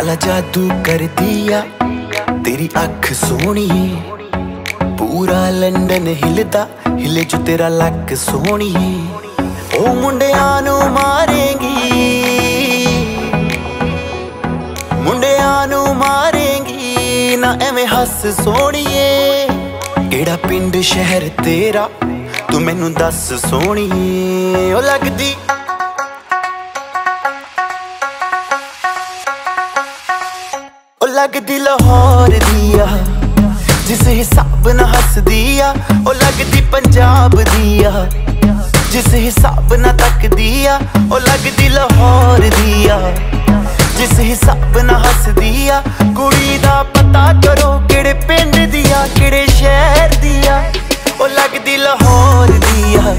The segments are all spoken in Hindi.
काला जादू कर दिया तेरी आँख सोनी, पूरा लंदन हिलदा हिले जो तेरा लक सोनी। ओ मुंडियानू मारेंगी, मुंडियानू मारेंगी ना एवें हस सोनिए। केड़ा पिंड शहर तेरा तू मैनू दस सोनिए। ओ लगदी लगदी लाहौर दिया जिस हिसाब न हंस दिया। ओ लगदी पंजाब दिया जिस हिसाब न तक दिया। ओ लगदी लाहौर दिया जिस हिसाब न हंस दिया। कुड़ी दा पता करो केड़े पिंड दिया केड़े शहर दिया। ओ लगदी लाहौर दिया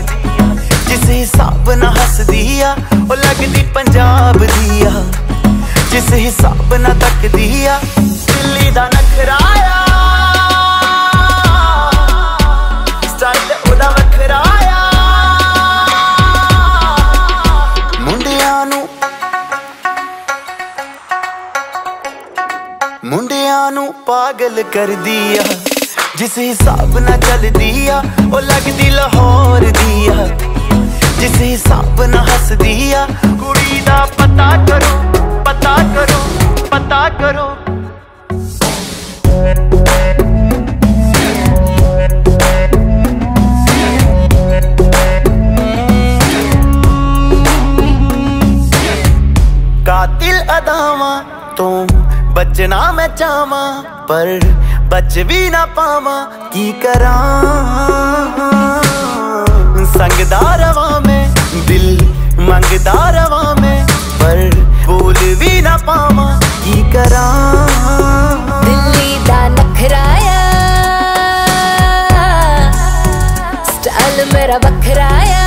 जिस हिसाब न हंस दिया। ओ लगदी पंजाब दिया जिस हिसाब ना तक दिया। दिल्ली दा नखराया स्टाइल उदा वखराया। मुंडियानू पागल कर दिया जिस हिसाब ना चल दिया। ओ लगदी लाहौर दिया जिस हिसाब ना हंस दिया। कुड़ी दा पता करो, पता करो, पता करो। कातिल अदावा तुम बचना मैं चाहवा पर बच भी ना पावा। की करा संगदा रवा में दिल मंगदा रवा में पर बोल भी ना पावा। की करा दिल्ली दा नखराया स्टाइल मेरा वखराया।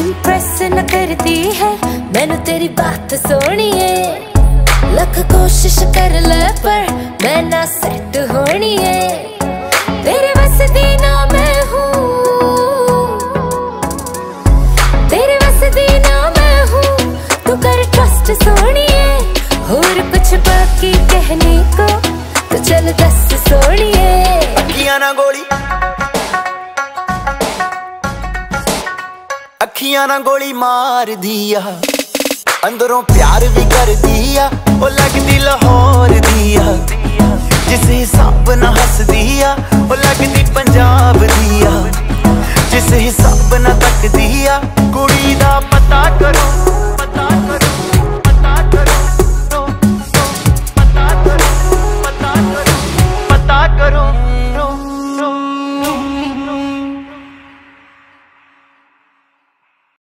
इंप्रेस न करती है मैनू तेरी बात सोनी है। लख कोशिश कर ले पर मैं ना सेट होनी है। तेरे बस दी ना मैं हूँ, सोनिए और कुछ बाकी कहने को तो चल दस सोनिए। अखियां ना गोली, अखियां ना गोली मार दिया अंदरों प्यार भी कर दिया। ओ लगदी लाहौर दिया